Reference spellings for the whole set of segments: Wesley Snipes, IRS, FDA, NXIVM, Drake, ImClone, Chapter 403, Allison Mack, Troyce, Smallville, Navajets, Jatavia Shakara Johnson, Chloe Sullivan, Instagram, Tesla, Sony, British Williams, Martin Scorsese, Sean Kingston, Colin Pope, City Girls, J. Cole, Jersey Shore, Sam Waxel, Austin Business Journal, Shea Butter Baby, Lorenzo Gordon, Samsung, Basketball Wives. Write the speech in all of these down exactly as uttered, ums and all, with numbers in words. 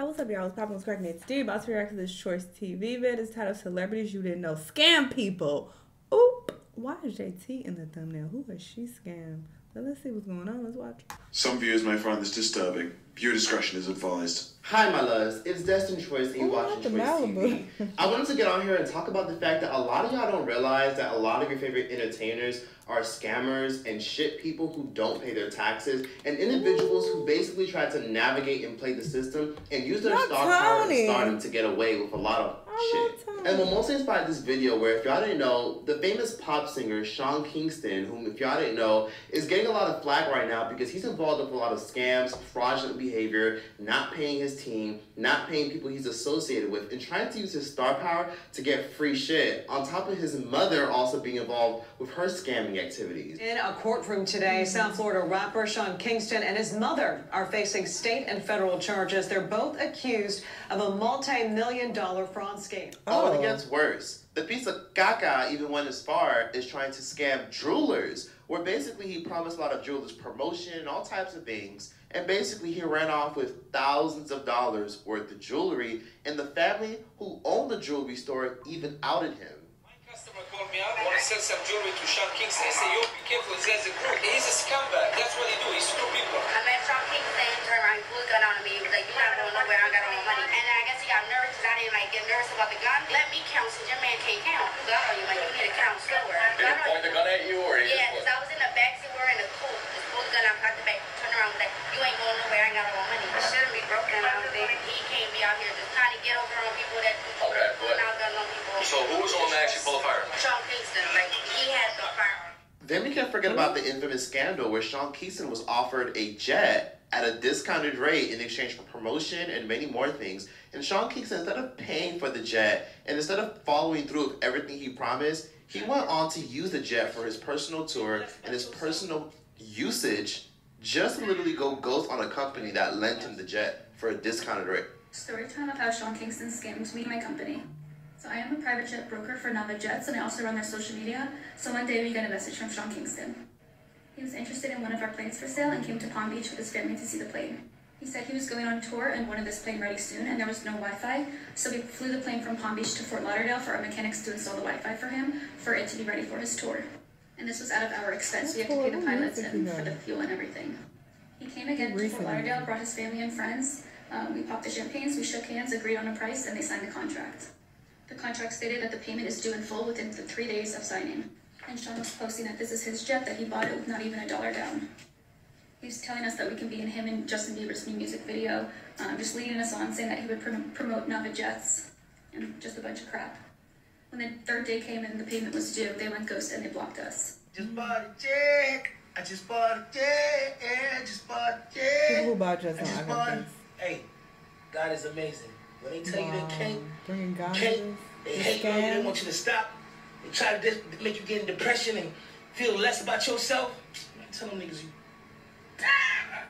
Hi, what's up, y'all? It's Poppin' What's Crackin'. It's Dee. About to react to this Troyce T V vid. It's titled Celebrities You Didn't Know Scam People. Oop! Why is J T in the thumbnail? Who has she scammed? Well, let's see what's going on. Let's watch. Some viewers may find this disturbing. Viewer discretion is advised. Hi, my loves. It's Destin Troyce T watching Troyce T V. I wanted to get on here and talk about the fact that a lot of y'all don't realize that a lot of your favorite entertainers are scammers and shit people who don't pay their taxes and individuals Ooh. Who basically try to navigate and play the system and use their Not star power and stardom to get away with a lot of shit. And what most inspired this video, where if y'all didn't know, the famous pop singer Sean Kingston, whom if y'all didn't know, is getting a lot of flack right now because he's involved with a lot of scams, fraudulent behavior, not paying his team, not paying people he's associated with, and trying to use his star power to get free shit, on top of his mother also being involved with her scamming activities. In a courtroom today, South Florida rapper Sean Kingston and his mother are facing state and federal charges. They're both accused of a multi-million dollar fraud scam. Oh, and it gets worse. The piece of caca even went as far as trying to scam jewelers, where basically he promised a lot of jewelers promotion and all types of things, and basically he ran off with thousands of dollars worth of jewelry, and the family who owned the jewelry store even outed him. My customer called me up, want to sell some jewelry to Sean Kingston. He said, yo, be careful, there's a crook. He's a scumbag. That's what he do. He screw people. I met Sean Kingston, turned around, blew a gun on me. He was like, you're not going nowhere, I got all my money. And I guess he got nervous because I didn't like get nervous about the gun. Let me count, since your man can't count. Who's out on you? Like, you need to count slower. Did he point the gun at you, or he yeah, because I was in the back seat, we were in the coat. He pulled the gun out, got the back, turned around, was like, you ain't going nowhere, I got all my money. I shouldn't be broken out there. He can't be out here just trying to get over on people that do okay, putting out guns on people. So who was on the action full of fire? Sean Kingston, like, he had the firearm. Then we can't forget about the infamous scandal where Sean Kingston was offered a jet at a discounted rate in exchange for promotion and many more things. And Sean Kingston, instead of paying for the jet and instead of following through with everything he promised, he went on to use the jet for his personal tour and his personal usage, just to literally go ghost on a company that lent him the jet for a discounted rate. Story time of how Sean Kingston scammed me and my company. So I am a private jet broker for Navajets, and I also run their social media. So one day we got a message from Sean Kingston. He was interested in one of our planes for sale and came to Palm Beach with his family to see the plane. He said he was going on tour and wanted this plane ready soon, and there was no Wi-Fi, so we flew the plane from Palm Beach to Fort Lauderdale for our mechanics to install the Wi-Fi for him, for it to be ready for his tour. And this was out of our expense. We had to pay the pilots and for the fuel and everything. He came again to Fort Lauderdale, brought his family and friends. Um, we popped the champagnes, we shook hands, agreed on a price, and they signed the contract. The contract stated that the payment is due in full within the three days of signing. And Sean was posting that this is his jet, that he bought it with not even a dollar down. He was telling us that we can be in him and Justin Bieber's new music video, um, just leading us on, saying that he would prom promote Navajets, and just a bunch of crap. When the third day came and the payment was due, they went ghost and they blocked us. Just bought a check. I just bought a check. I just bought a check. People who buy jets don't have a Hey, God is amazing. When they tell wow. you they can't, God can't they hate you, they want you to stop. They try to make you get in depression and feel less about yourself. Man, tell them niggas you.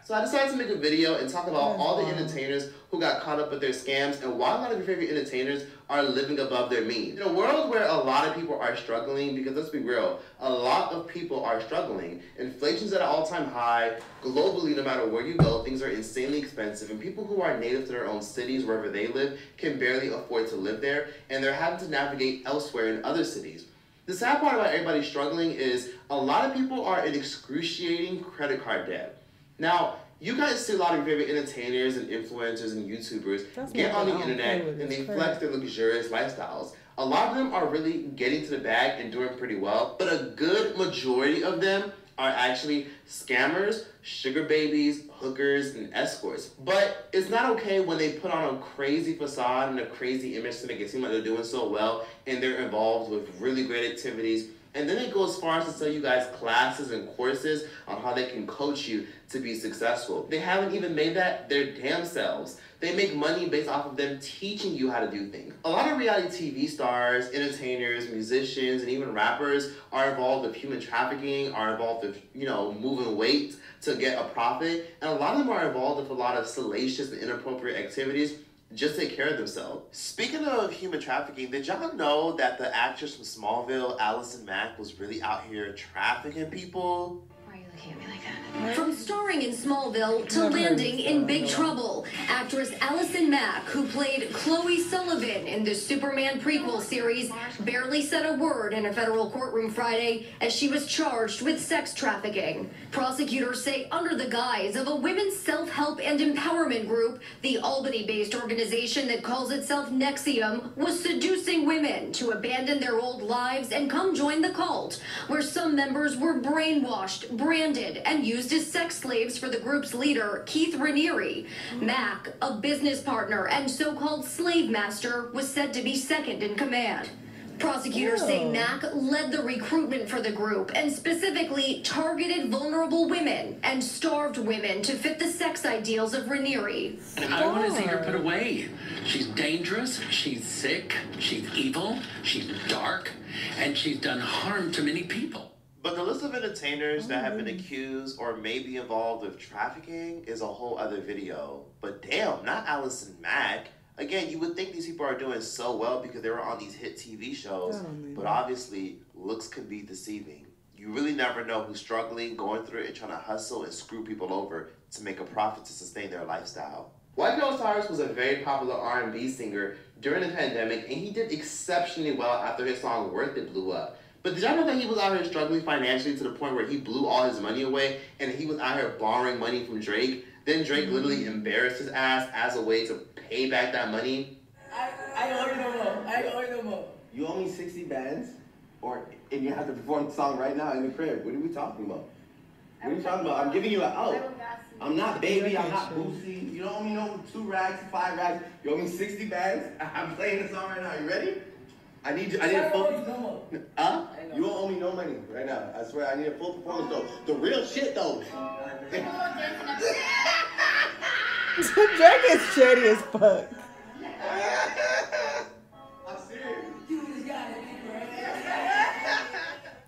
So I decided to make a video and talk about all the entertainers who got caught up with their scams and why a lot of your favorite entertainers are living above their means. In a world where a lot of people are struggling, because let's be real, a lot of people are struggling. Inflation's at an all-time high. Globally, no matter where you go, things are insanely expensive, and people who are native to their own cities, wherever they live, can barely afford to live there, and they're having to navigate elsewhere in other cities. The sad part about everybody struggling is a lot of people are in excruciating credit card debt. Now, you guys see a lot of your favorite entertainers and influencers and YouTubers That's get on the internet and they flex their luxurious lifestyles. A lot of them are really getting to the bag and doing pretty well, but a good majority of them are actually scammers, sugar babies, hookers, and escorts. But it's not okay when they put on a crazy facade and a crazy image to make it seem like they're doing so well and they're involved with really great activities. And then it goes as far as to sell you guys classes and courses on how they can coach you to be successful. They haven't even made that their damn selves. They make money based off of them teaching you how to do things. A lot of reality T V stars, entertainers, musicians, and even rappers are involved with human trafficking, are involved with, you know, moving weight to get a profit. And a lot of them are involved with a lot of salacious and inappropriate activities just take care of themselves. Speaking of human trafficking, did y'all know that the actress from Smallville, Allison Mack, was really out here trafficking people? Why are you like Look at me like that. From starring in Smallville to landing in big trouble, actress Allison Mack, who played Chloe Sullivan in the Superman prequel series, barely said a word in a federal courtroom Friday as she was charged with sex trafficking. Prosecutors say under the guise of a women's self-help and empowerment group, the Albany-based organization that calls itself N X I V M was seducing women to abandon their old lives and come join the cult, where some members were brainwashed, branded, and used as sex slaves for the group's leader, Keith Raniere. Mack, a business partner and so-called slave master, was said to be second in command. Prosecutors Ew. say Mack led the recruitment for the group and specifically targeted vulnerable women and starved women to fit the sex ideals of Raniere. And I want to see her put away. She's dangerous, she's sick, she's evil, she's dark, and she's done harm to many people. But the list of entertainers that have been accused or may be involved with trafficking is a whole other video. But damn, not Allison Mack. Again, you would think these people are doing so well because they were on these hit T V shows, oh, but obviously looks can be deceiving. You really never know who's struggling, going through it, and trying to hustle and screw people over to make a profit to sustain their lifestyle. Y K Osiris was a very popular R and B singer during the pandemic, and he did exceptionally well after his song Worth It blew up. But did y'all know that he was out here struggling financially to the point where he blew all his money away and he was out here borrowing money from Drake? Then Drake literally embarrassed his ass as a way to pay back that money. I, I owe you no more. I owe you no more. You owe me sixty bands, or and you have to perform the song right now in the crib. What are we talking about? What are you talking about? I'm giving you an out. I'm not Baby. I'm not Boosie. You don't owe me no two rags, five rags. You owe me sixty bands. I'm playing the song right now. You ready? I need you. I need a full. No. Huh? You don't owe me no money right now. I swear. I need a full performance though. The real shit though. Drake is shady as fuck. I'm serious. You just got it,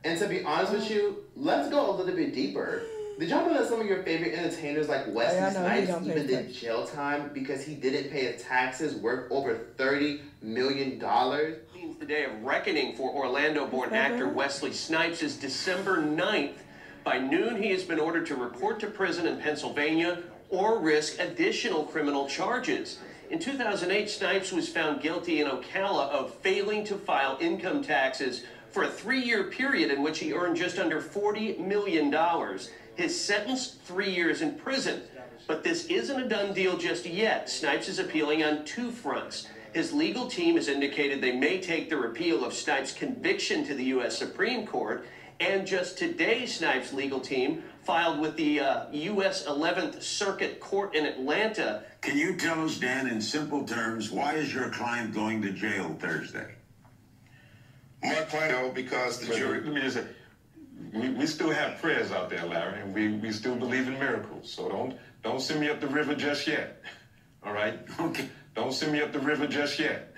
and to be honest with you, let's go a little bit deeper. Did y'all know that some of your favorite entertainers like Wesley oh, yeah, Snipes even did much. jail time because he didn't pay his taxes worth over thirty million dollars? The day of reckoning for Orlando-born actor Wesley Snipes is December ninth. By noon, he has been ordered to report to prison in Pennsylvania or risk additional criminal charges. In two thousand eight, Snipes was found guilty in Ocala of failing to file income taxes for a three-year period in which he earned just under forty million dollars. His sentence, three years in prison. But this isn't a done deal just yet. Snipes is appealing on two fronts. His legal team has indicated they may take the repeal of Snipes' conviction to the U S Supreme Court. And just today, Snipes' legal team filed with the uh, U S eleventh Circuit Court in Atlanta. Can you tell us, Dan, in simple terms, why is your client going to jail Thursday? My client, no, because the jury... Let me just say, we, we still have prayers out there, Larry, and we, we still believe in miracles. So don't, don't send me up the river just yet, all right? Okay. Don't send me up the river just yet,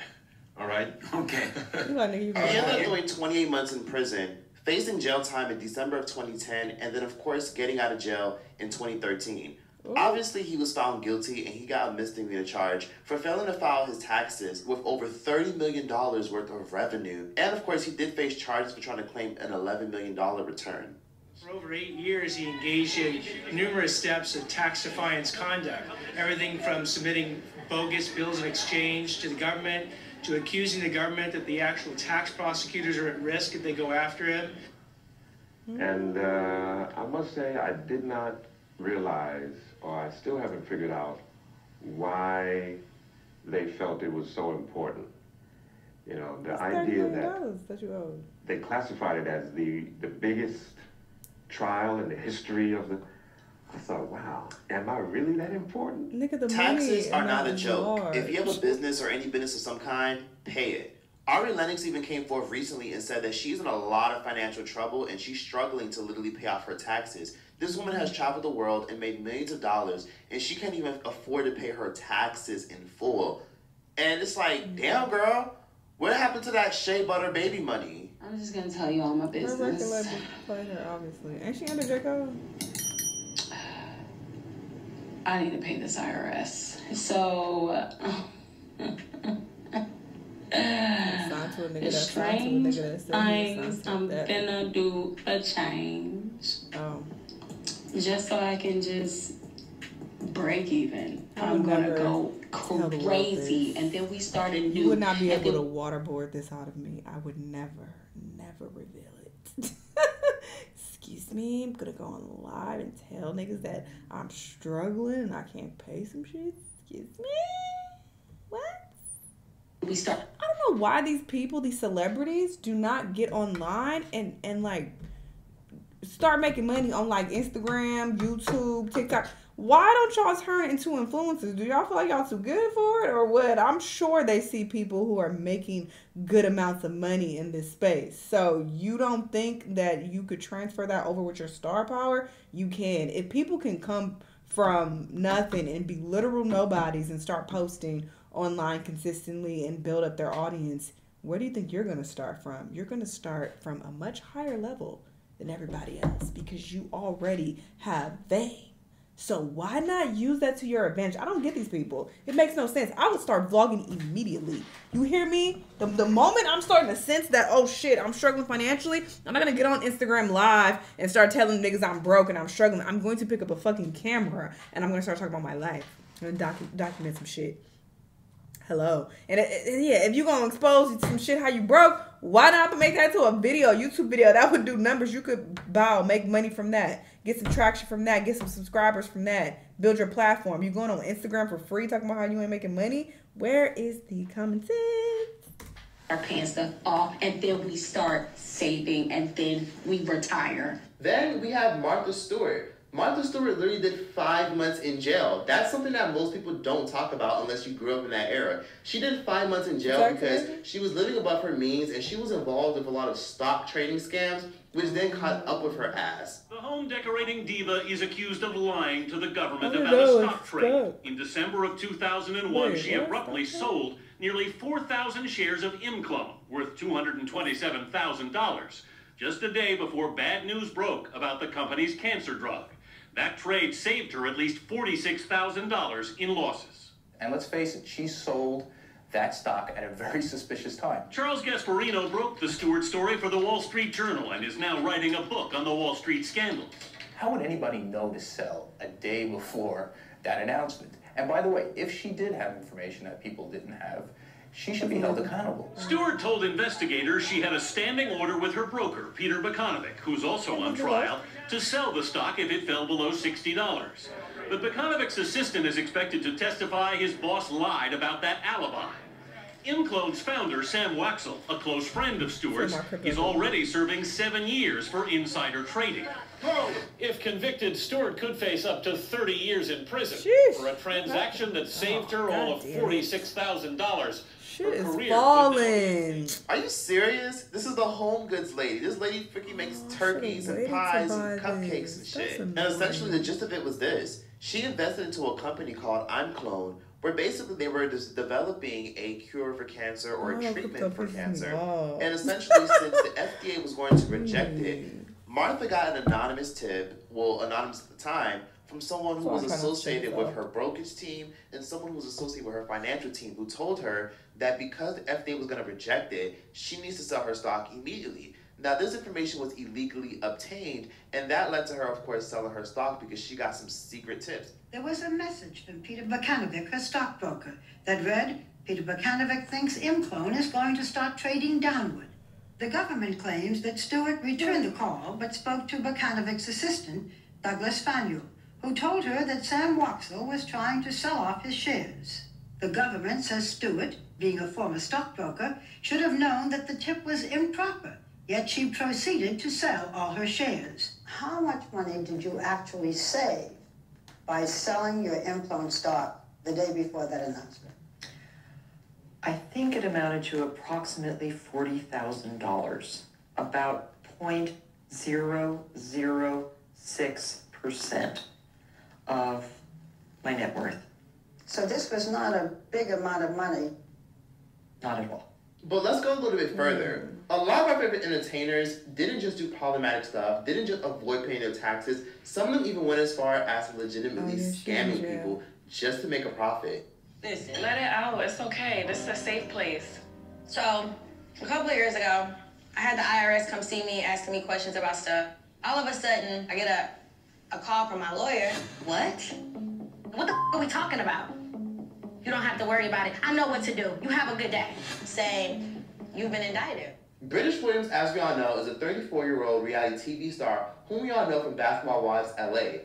all right? Okay. He ended up doing twenty-eight months in prison, facing jail time in December of twenty ten, and then, of course, getting out of jail in twenty thirteen. Ooh. Obviously, he was found guilty, and he got a misdemeanor charge for failing to file his taxes with over thirty million dollars worth of revenue. And, of course, he did face charges for trying to claim an eleven million dollars return. For over eight years, he engaged in numerous steps of tax defiance conduct, everything from submitting bogus bills of exchange to the government, to accusing the government that the actual tax prosecutors are at risk if they go after him. And uh, I must say I did not realize, or I still haven't figured out, why they felt it was so important. You know, the it's idea that, that you own. They classified it as the, the biggest trial in the history of the... I thought, wow, am I really that important? Look at the taxes money are not a joke. Large. If you have a business or any business of some kind, pay it. Ari Lennox even came forth recently and said that she's in a lot of financial trouble and she's struggling to literally pay off her taxes. This woman has traveled the world and made millions of dollars and she can't even afford to pay her taxes in full. And it's like, damn girl, what happened to that Shea Butter Baby money? I'm just gonna tell you all my business. Her, obviously. Ain't she under J Cole? I need to pay this I R S. So, uh, strange things I'm gonna do a change. Oh. just so I can just break even. I'm gonna go crazy, and then we start a new. You would not be able to waterboard this out of me. I would never, never reveal it. Excuse me, I'm gonna go on live and tell niggas that I'm struggling and I can't pay some shit. Excuse me, what? We start. I don't know why these people, these celebrities, do not get online and and like start making money on like Instagram, YouTube, TikTok. Why don't y'all turn into influencers? Do y'all feel like y'all too good for it or what? I'm sure they see people who are making good amounts of money in this space. So you don't think that you could transfer that over with your star power? You can. If people can come from nothing and be literal nobodies and start posting online consistently and build up their audience, where do you think you're going to start from? You're going to start from a much higher level than everybody else because you already have fame. So why not use that to your advantage? I don't get these people. It makes no sense. I would start vlogging immediately. You hear me? The, the moment I'm starting to sense that, oh shit, I'm struggling financially, I'm not going to get on Instagram live and start telling niggas I'm broke and I'm struggling. I'm going to pick up a fucking camera and I'm going to start talking about my life. I'm going to docu- document some shit. Hello. And it, it, yeah, if you're going to expose some shit how you broke, why not make that to a video, YouTube video? That would do numbers. You could bow, make money from that. Get some traction from that. Get some subscribers from that. Build your platform. You're going on Instagram for free talking about how you ain't making money? Where is the common sense? Our paying stuff off, and then we start saving, and then we retire. Then we have Martha Stewart. Martha Stewart literally did five months in jail. That's something that most people don't talk about unless you grew up in that era. She did five months in jail exactly. because she was living above her means, and she was involved with a lot of stock trading scams, which then caught up with her ass. The home decorating diva is accused of lying to the government about a stock trade. In December of two thousand one, she abruptly sold nearly four thousand shares of ImClone, worth two hundred twenty-seven thousand dollars, just a day before bad news broke about the company's cancer drug. That trade saved her at least forty-six thousand dollars in losses. And let's face it, she sold that stock at a very suspicious time. Charles Gasparino broke the Stewart story for the Wall Street Journal and is now writing a book on the Wall Street scandal. How would anybody know to sell a day before that announcement? And by the way, if she did have information that people didn't have, she should be held accountable. Stewart told investigators she had a standing order with her broker, Peter Bacanovic, who's also on trial, to sell the stock if it fell below sixty dollars. But Bacanovic's assistant is expected to testify his boss lied about that alibi. ImClone's founder, Sam Waxel, a close friend of Stewart's, is already serving seven years for insider trading. If convicted, Stewart could face up to thirty years in prison Sheesh. for a transaction that saved her oh, all of forty-six thousand dollars. She is falling. Are you serious? This is the home goods lady. This lady freaking makes oh, turkeys and pies and cupcakes and shit. And essentially the gist of it was this. She invested into a company called ImClone, where basically they were just developing a cure for cancer or a oh, treatment for cancer. And essentially since the F D A was going to reject it, Martha got an anonymous tip, well, anonymous at the time, from someone who was associated with her brokerage team and someone who was associated with her financial team, who told her that because the F D A was going to reject it, she needs to sell her stock immediately. Now, this information was illegally obtained, and that led to her, of course, selling her stock because she got some secret tips. There was a message from Peter Bacanovic, her stockbroker, that read, Peter Bacanovic thinks ImClone is going to start trading downward. The government claims that Stewart returned the call but spoke to Bacanovic's assistant, Douglas Faneuil, who told her that Sam Waxel was trying to sell off his shares. The government says Stewart, being a former stockbroker, should have known that the tip was improper, yet she proceeded to sell all her shares. How much money did you actually save by selling your ImClone stock the day before that announcement? I think it amounted to approximately forty thousand dollars, about zero point zero zero six percent of my net worth. So this was not a big amount of money. Not at all. But let's go a little bit further. A lot of our favorite entertainers didn't just do problematic stuff, didn't just avoid paying their taxes. Some of them even went as far as legitimately oh, scamming yeah. people just to make a profit. Listen, let it out. It's okay. This is a safe place. So, a couple of years ago, I had the I R S come see me, asking me questions about stuff. All of a sudden, I get up. A call from my lawyer. What? What the f are we talking about? You don't have to worry about it. I know what to do. You have a good day. Saying, you've been indicted. British Williams, as we all know, is a thirty-four-year-old reality T V star whom we all know from Basketball Wives L A.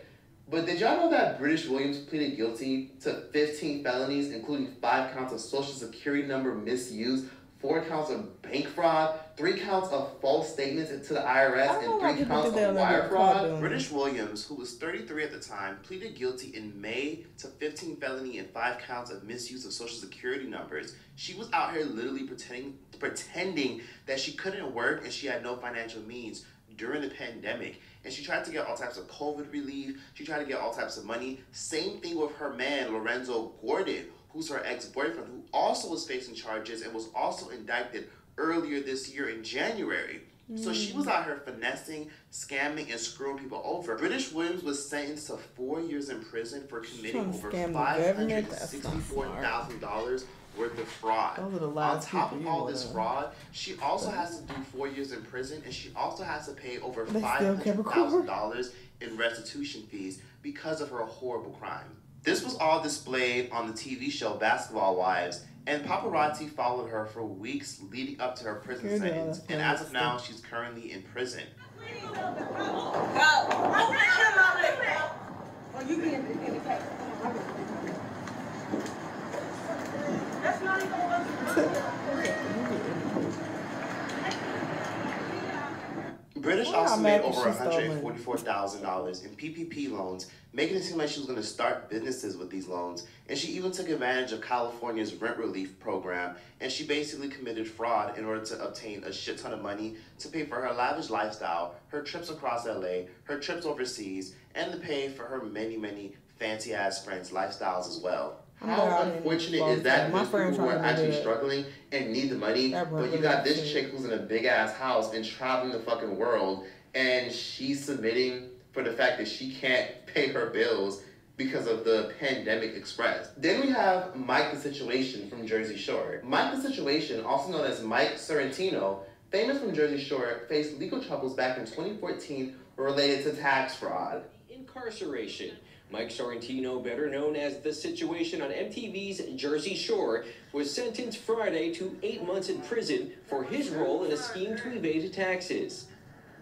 But did y'all know that British Williams pleaded guilty to fifteen felonies, including five counts of social security number misuse, four counts of bank fraud, three counts of false statements to the I R S, and three counts of wire fraud? British Williams, who was thirty-three at the time, pleaded guilty in May to fifteen felony and five counts of misuse of social security numbers. She was out here literally pretending, pretending that she couldn't work and she had no financial means during the pandemic. And she tried to get all types of COVID relief. She tried to get all types of money. Same thing with her man, Lorenzo Gordon, who's her ex-boyfriend, who also was facing charges and was also indicted earlier this year in January. Mm. So she was out here finessing, scamming, and screwing people over. British Williams was sentenced to four years in prison for committing over five hundred sixty-four thousand dollars worth of fraud. On top of all this fraud, she also has to do four years in prison, and she also has to pay over five hundred thousand dollars in restitution fees because of her horrible crime. This was all displayed on the T V show Basketball Wives, and paparazzi followed her for weeks leading up to her prison Here sentence. And as of now, she's currently in prison. Go. Oh, you being indicted. That's not even one. British also made over one hundred forty-four thousand dollars in P P P loans, making it seem like she was going to start businesses with these loans. And she even took advantage of California's rent relief program, and she basically committed fraud in order to obtain a shit ton of money to pay for her lavish lifestyle, her trips across L A, her trips overseas, and to pay for her many, many fancy-ass friends' lifestyles as well. How unfortunate is that these people who are actually struggling and need the money, but you got this chick who's in a big-ass house and traveling the fucking world, and she's submitting for the fact that she can't pay her bills because of the pandemic express. Then we have Mike the Situation from Jersey Shore. Mike the Situation, also known as Mike Sorrentino, famous from Jersey Shore, faced legal troubles back in twenty fourteen related to tax fraud. Incarceration. Mike Sorrentino, better known as The Situation on M T V's Jersey Shore, was sentenced Friday to eight months in prison for his role in a scheme to evade taxes.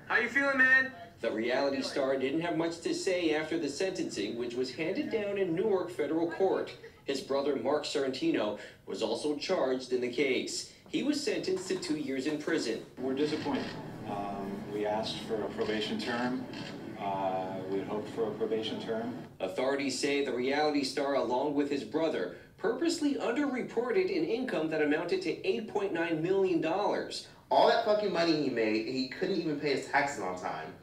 How you feeling, man? The reality star didn't have much to say after the sentencing, which was handed down in Newark federal court. His brother, Mark Sorrentino, was also charged in the case. He was sentenced to two years in prison. We're disappointed. Um, we asked for a probation term. Uh, we hoped for a probation term. Authorities say the reality star, along with his brother, purposely underreported an income that amounted to eight point nine million dollars. All that fucking money he made, he couldn't even pay his taxes on time.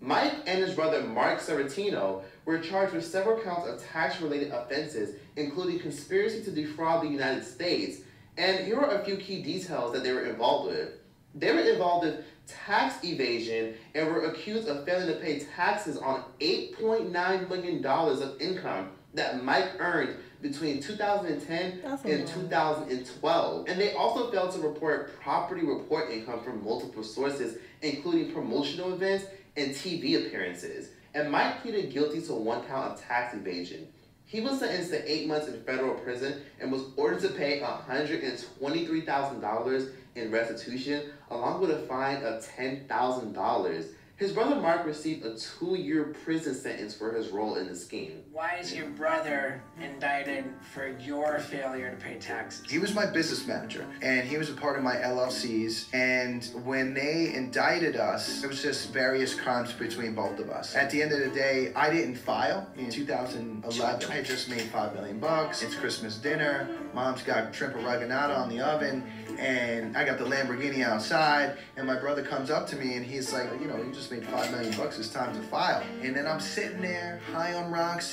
Mike and his brother, Mark Sorrentino, were charged with several counts of tax-related offenses, including conspiracy to defraud the United States. And here are a few key details that they were involved with. They were involved with tax evasion and were accused of failing to pay taxes on eight point nine million dollars of income that Mike earned between two thousand ten and two thousand twelve. And they also failed to report property report income from multiple sources, including promotional events and T V appearances. And Mike pleaded guilty to one count of tax evasion. He was sentenced to eight months in federal prison and was ordered to pay one hundred twenty-three thousand dollars in restitution, along with a fine of ten thousand dollars. His brother Mark received a two-year prison sentence for his role in the scheme. Why is your brother indicted for your failure to pay taxes? He was my business manager, and he was a part of my L L Cs, and when they indicted us, it was just various crimes between both of us. At the end of the day, I didn't file. In two thousand eleven, I just made five million bucks. It's Christmas dinner, Mom's got shrimp oregano on the oven, and I got the Lamborghini outside, and my brother comes up to me, and he's like, you know, you just made five million bucks, it's time to file. And then I'm sitting there, high on rocks.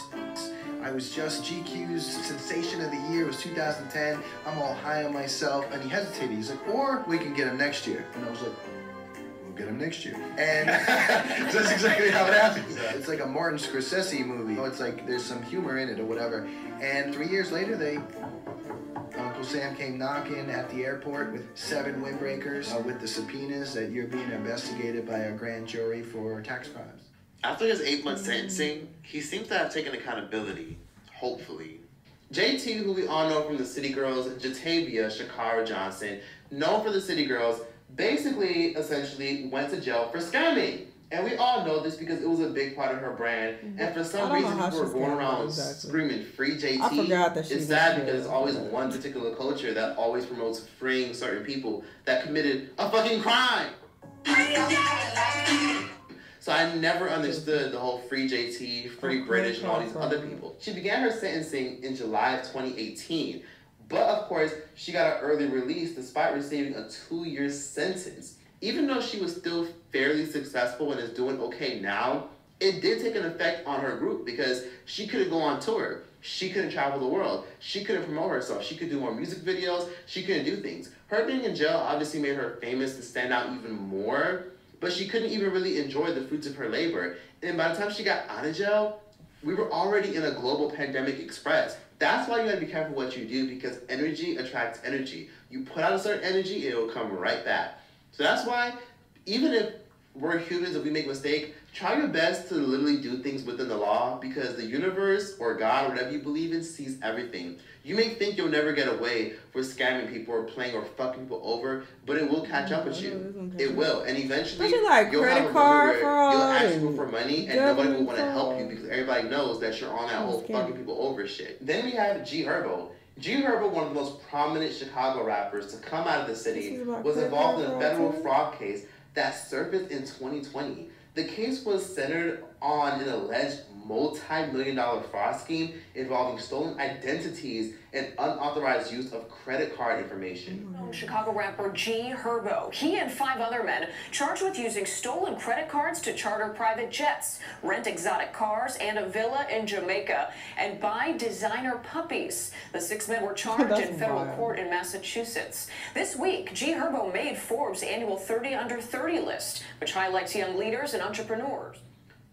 I was just G Q's sensation of the year, it was two thousand ten. I'm all high on myself, and he hesitated. He's like, or we can get him next year. And I was like, we'll get him next year. And that's exactly how it happens. It's like a Martin Scorsese movie. You know, it's like there's some humor in it or whatever. And three years later, they... Uncle Sam came knocking at the airport with seven windbreakers uh, with the subpoenas that you're being investigated by a grand jury for tax crimes. After his eight-month sentencing, he seems to have taken accountability, hopefully. J T, who we all know from the City Girls, Jatavia Shakara Johnson, known for the City Girls, basically, essentially, went to jail for scamming. And we all know this because it was a big part of her brand. Mm-hmm. And for some reason, people were going around exactly. screaming free J T. I forgot that she It's sad scared. because it's always yeah. one particular culture that always promotes freeing certain people that committed a fucking crime. So I never understood the whole free J T, free British, and all these other people. She began her sentencing in July of twenty eighteen. But of course, she got an early release despite receiving a two-year sentence. Even though she was still fairly successful and is doing okay now, it did take an effect on her group because she couldn't go on tour. She couldn't travel the world. She couldn't promote herself. She could do more music videos. She couldn't do things. Her being in jail obviously made her famous and stand out even more, but she couldn't even really enjoy the fruits of her labor. And by the time she got out of jail, we were already in a global pandemic express. That's why you gotta be careful what you do, because energy attracts energy. You put out a certain energy, it'll come right back. So that's why, even if we're humans and we make mistakes, try your best to literally do things within the law, because the universe or God, whatever you believe in, sees everything. You may think you'll never get away for scamming people or playing or fucking people over, but it will catch up with you. It will. And eventually, like, you'll have a moment where you'll ask people for money and nobody will want to help you because everybody knows that you're on that whole fucking people over shit. Then we have G Herbo. G Herbo, one of the most prominent Chicago rappers to come out of the city, was involved in a federal fraud case that surfaced in twenty twenty. The case was centered on an alleged multi-million dollar fraud scheme involving stolen identities and unauthorized use of credit card information. Chicago rapper G Herbo, he and five other men charged with using stolen credit cards to charter private jets, rent exotic cars and a villa in Jamaica, and buy designer puppies. The six men were charged in federal wild. court in Massachusetts. This week, G Herbo made Forbes' annual thirty under thirty list, which highlights young leaders and entrepreneurs.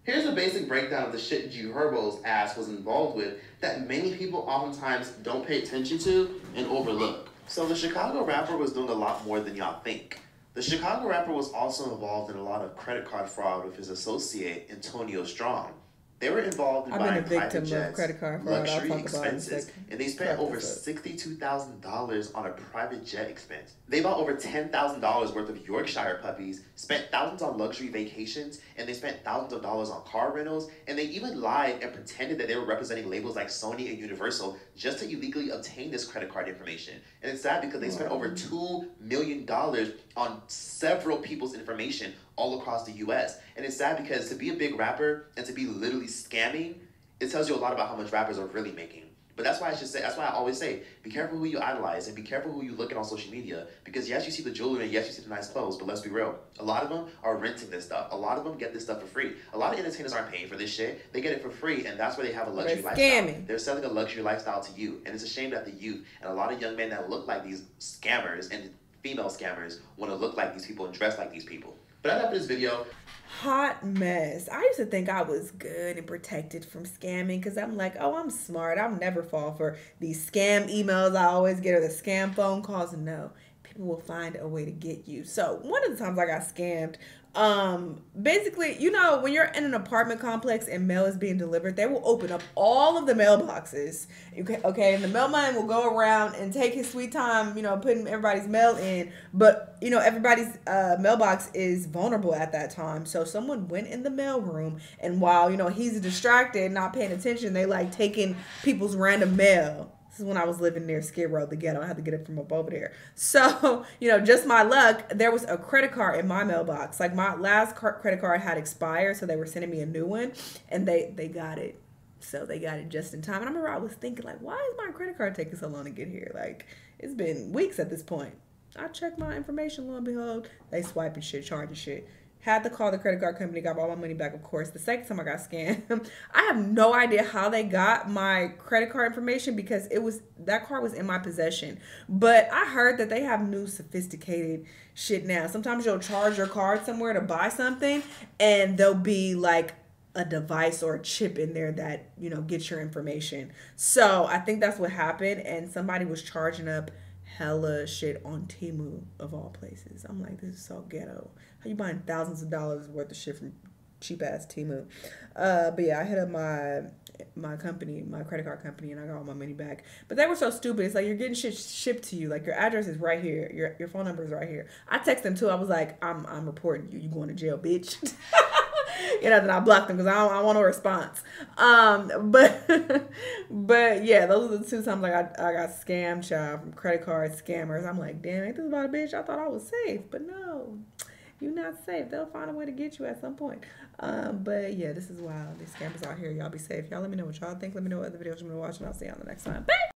Here's a basic breakdown of the shit G Herbo's ass was involved with that many people oftentimes don't pay attention to and overlook. So the Chicago rapper was doing a lot more than y'all think. The Chicago rapper was also involved in a lot of credit card fraud with his associate, Antonio Strong. They were involved in I've buying private jets, credit card fraud, luxury expenses, and they spent over sixty-two thousand dollars on a private jet expense. They bought over ten thousand dollars worth of Yorkshire puppies, spent thousands on luxury vacations, and they spent thousands of dollars on car rentals, and they even lied and pretended that they were representing labels like Sony and Universal just to illegally obtain this credit card information. And it's sad because they spent over two million dollars on several people's information all across the U S. And it's sad because to be a big rapper and to be literally scamming, it tells you a lot about how much rappers are really making. But that's why I should say, that's why I always say, be careful who you idolize and be careful who you look at on social media. Because yes, you see the jewelry and yes, you see the nice clothes, but let's be real. A lot of them are renting this stuff. A lot of them get this stuff for free. A lot of entertainers aren't paying for this shit. They get it for free, and that's where they have a luxury They're lifestyle. Scamming. They're selling a luxury lifestyle to you. And it's a shame that the youth and a lot of young men that look like these scammers and female scammers want to look like these people and dress like these people. But I love this video. Hot mess. I used to think I was good and protected from scamming because I'm like, oh, I'm smart. I'll never fall for these scam emails I always get or the scam phone calls. No, people will find a way to get you. So one of the times I got scammed, um, basically, you know, when you're in an apartment complex and mail is being delivered, they will open up all of the mailboxes. Okay, and the mailman will go around and take his sweet time, you know, putting everybody's mail in, but you know, everybody's uh, mailbox is vulnerable at that time. So someone went in the mailroom, and while, you know, he's distracted, not paying attention, they like taking people's random mail. This is when I was living near Skid Row, the ghetto. I had to get it from up over there. So, you know, just my luck, there was a credit card in my mailbox. Like my last car credit card had expired, so they were sending me a new one, and they, they got it. So they got it just in time. And I remember I was thinking, like, why is my credit card taking so long to get here? Like, it's been weeks at this point. I checked my information, lo and behold, they swiping shit, charging shit. Had to call the credit card company, got all my money back, of course. The second time I got scammed, I have no idea how they got my credit card information because it was, that card was in my possession. But I heard that they have new sophisticated shit now. Sometimes you'll charge your card somewhere to buy something and they'll be like a device or a chip in there that, you know, gets your information. So I think that's what happened, and somebody was charging up hella shit on Timu of all places. I'm like, this is so ghetto. How you buying thousands of dollars worth of shit from cheap ass Timu. Uh, but yeah, I hit up my my company, my credit card company, and I got all my money back. But they were so stupid. It's like, you're getting shit shipped to you. Like, your address is right here. Your your phone number is right here. I text them too. I was like, I'm I'm reporting you. You going to jail, bitch. You know, then I blocked them because I don't I want no response. Um, but but yeah, those are the two times like I I got scammed, child, from credit card scammers. I'm like, damn, ain't this about a bitch? I thought I was safe, but no. You're not safe. They'll find a way to get you at some point. Um, but yeah, this is wild. These scammers out here. Y'all be safe. Y'all let me know what y'all think. Let me know what other videos you're going to watch, and I'll see y'all the next time. Bye!